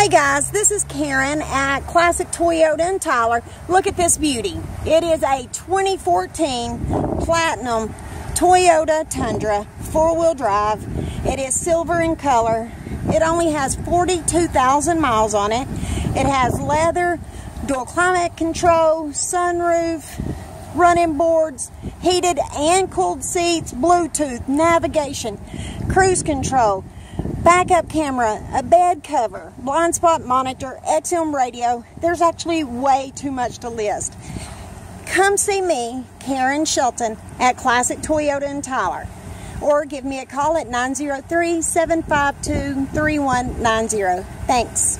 Hey guys, this is Karen at Classic Toyota in Tyler. Look at this beauty. It is a 2014 Platinum Toyota Tundra, four-wheel drive. It is silver in color. It only has 42,000 miles on it. It has leather, dual climate control, sunroof, running boards, heated and cooled seats, Bluetooth, navigation, cruise control, backup camera, a bed cover, blind spot monitor, XM radio. There's actually way too much to list. Come see me, Karen Shelton, at Classic Toyota in Tyler, or give me a call at 903-752-3190. Thanks.